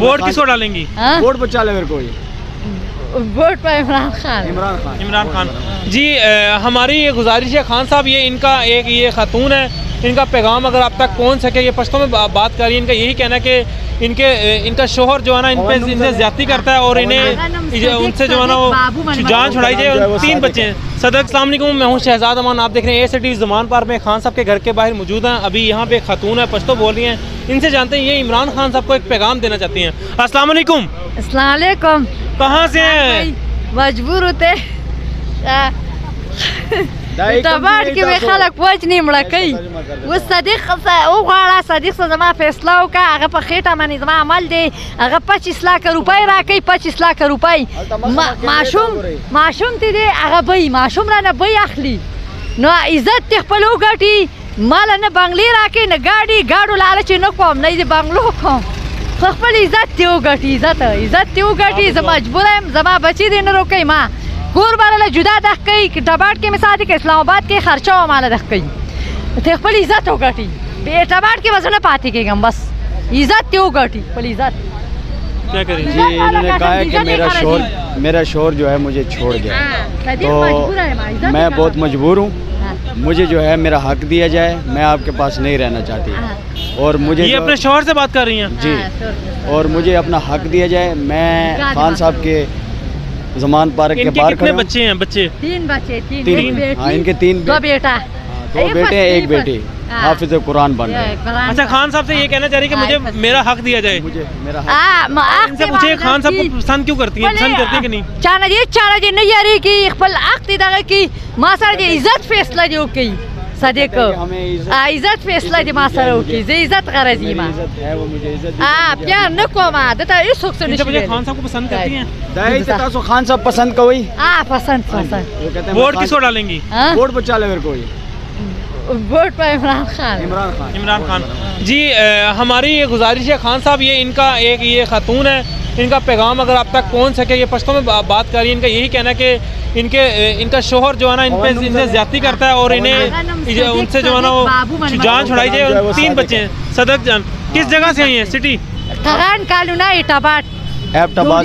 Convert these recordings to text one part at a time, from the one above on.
Vote किसको डालेंगी? Vote बचा ले मेरे को ये वोट पर इमरान खान। जी हमारी ये गुजारिश है खान साहब, ये इनका एक ये खातून है, इनका पैगाम अगर आप तक पहुंच सके, ये पश्तो में बात कर रही है। इनका यही कहना है कि इनका शोहर जो है ना इनसे ज्यादती करता है और इन्हें उनसे जो है ना वो जान छुड़ाई जाए। 3 बच्चे हैं। सदर अस्सलाम वालेकुम, मैं हूँ शहजाद अमान, आप देख रहे हैं ACT ज़मान पार्क में खान साहब के घर के बाहर मौजूद हैं। अभी यहाँ पे खातून है, पश्तो बोल रही हैं, इनसे जानते हैं ये इमरान खान साहब को एक पैगाम देना चाहती हैं। अस्सलाम वालेकुम। अस्सलाम वालेकुम। कहाँ से हैं? मजबूर होते तबाड़ के में खालक पहुँच नहीं मड़ा कई वो सदीक वो गाड़ा सदीक से जमा फैसला हो का अगर पखेटा मानी जमा अमल दे अगर 25 लाख रुपये रा कई 25 लाख रुपये मासूम ती दे अगर भाई मासूम रा ना भाई आखली ना इज्जत ते पलो गाटी माला ना बंगली राके ना गाड़ी गाड़ो लालच न कम नहीं दे बंगलो कम खपल इज्जत ते गाटी इज्जत ते गाटी मजबूर है जमा बची दे न रोकई माँ गोर बारा जुदा दख कई डबाट के मिसाद के इस्लामाबाद के खर्चा हमारा दख कई थे पल इज्जत हो गटी डबाट के वजह ना पाती के गम बस इज्जत ते गटी पल इज्जत क्या करें जी। इन्होंने कहा है कि मेरा शोर जो है मुझे छोड़ गया तो मैं बहुत मजबूर हूँ, मुझे जो है मेरा हक दिया जाए, मैं आपके पास नहीं रहना चाहती और मुझे ये अपने शोर से बात कर रही हैं जी और मुझे अपना हक दिया जाए। मैं खान साहब के ज़मान पार्क के पार्क में बच्चे हैं बच्चे 3 बच्चे हाँ, इनके 2 बेटा 2 बेटे एक बेटी हाफिज़ कुरान बन रहे हैं। अच्छा खान साहब से ये कहना चाह रही है कि मुझे मेरा हक दिया जाए, मुझे मेरा हक। इनसे पूछिए खान साहब को पसंद क्यों करती है, पसंद करती है कि नहीं? चाना जी नहीं आ रही कि पल आखती दागा की मासा जी इज्जत फैसला जो की सदीक इज्जत फैसला जी मासा की जे इज्जत करे जी मां है वो मुझे इज्जत हां प्यार न को मां देता इस सुख से मुझे खान साहब को पसंद करती हैं दाई देता सो खान साहब पसंद कोई हां पसंद। वोट किसको डालेंगी? वोट बचा ले मेरे को ये वोट पर इमरान खान। जी हमारी ये गुजारिश है खान साहब, ये इनका एक ये खातून है, इनका पैगाम अगर आप तक पहुंच सके, ये पश्तो में बात कर रही है। इनका यही कहना है कि इनका शोहर जो है ना इनसे ज्यादती करता है और इन्हें उनसे जो है ना वो जान छुड़ाई जाए। 3 बच्चे हैं। सदक जान किस जगह से आई हैं? सिटी खगान कालुना इटाबाद एबटाबाद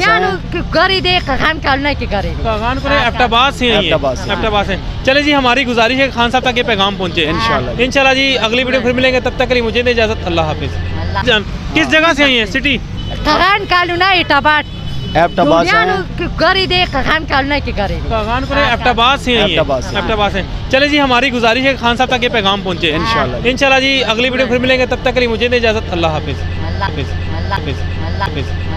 से। चले जी हमारी गुजारिश है खान साहब तक ये पैगाम पहुँचे इंशाल्लाह जी। अगली वीडियो फिर मिलेंगे, तब तक के लिए मुझे नहीं इजाजत, अल्लाह हाफिज। जान किस जगह से आई हैं? सिटी खगान कालुना इटाबाद एबटाबाद से गरी दे खगान कालुना की गरी खगानपुर एबटाबाद से। चले जी हमारी गुजारिश है खान साहब तक ये पैगाम पहुंचे इंशाल्लाह जी। अगली वीडियो फिर मिलेंगे, तब तक के लिए मुझे नहीं इजाजत, अल्लाह हाफिज।